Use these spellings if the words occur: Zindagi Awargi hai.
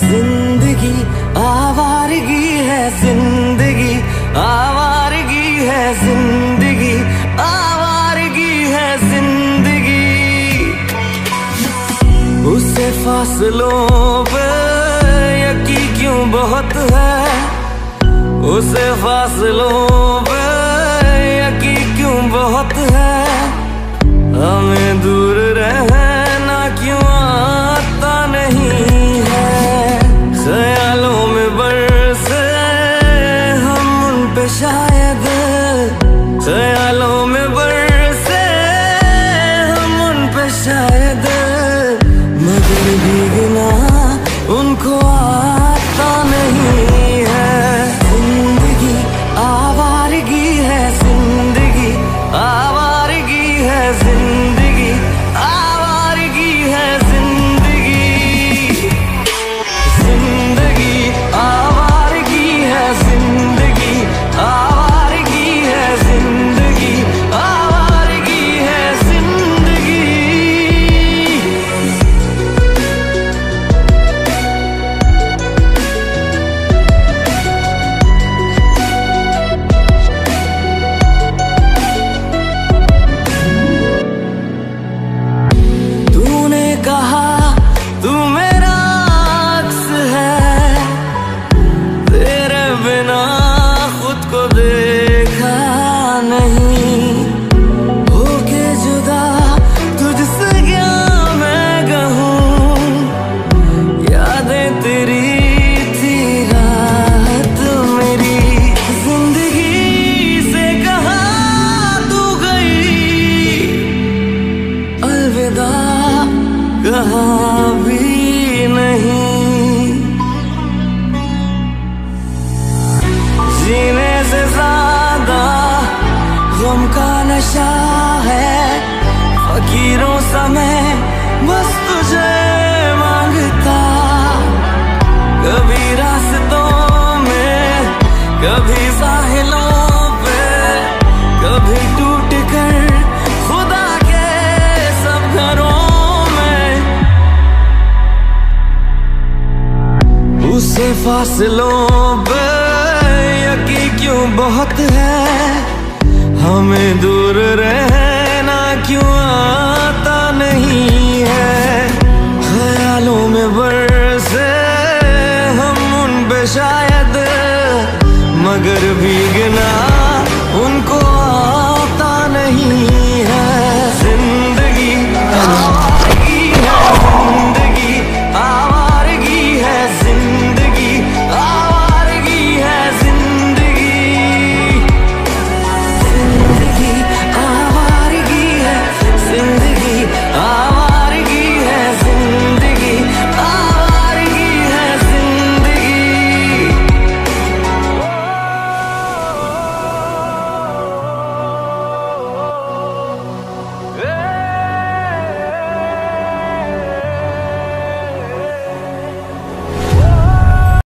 जिंदगी आवारगी है, जिंदगी आवारगी है, जिंदगी आवारगी है जिंदगी। उसे फासलों पे यकीन क्यों बहुत है, उसे फासलों पे यकीन क्यों बहुत है। हमें दूर रहना क्यों आता नहीं है, ख्यालों में बरसे हम उन पे शायद, ख्यालों में बरसे हम उन पे शायद, मगर भीगना उनको आता नहीं है। जिंदगी आवारगी है, जिंदगी आवारगी है, जिंदगी आवारगी है जिंदगी। जिंदगी आवारगी है, जिंदगी आवारगी है, जिंदगी आवारगी है जिंदगी। तूने कहा कहाँ भी नहीं, जीने से ज्यादा गम का नशा है। फकीरों समय बस तुझे मांगता, कभी रास्तों में, कभी साहिलों पे, कभी टूट कर खुदा के सब घरों। उसे फासलों पे यकीन क्यों बहुत है, हमें दूर रहना क्यों आता नहीं है, ख्यालों में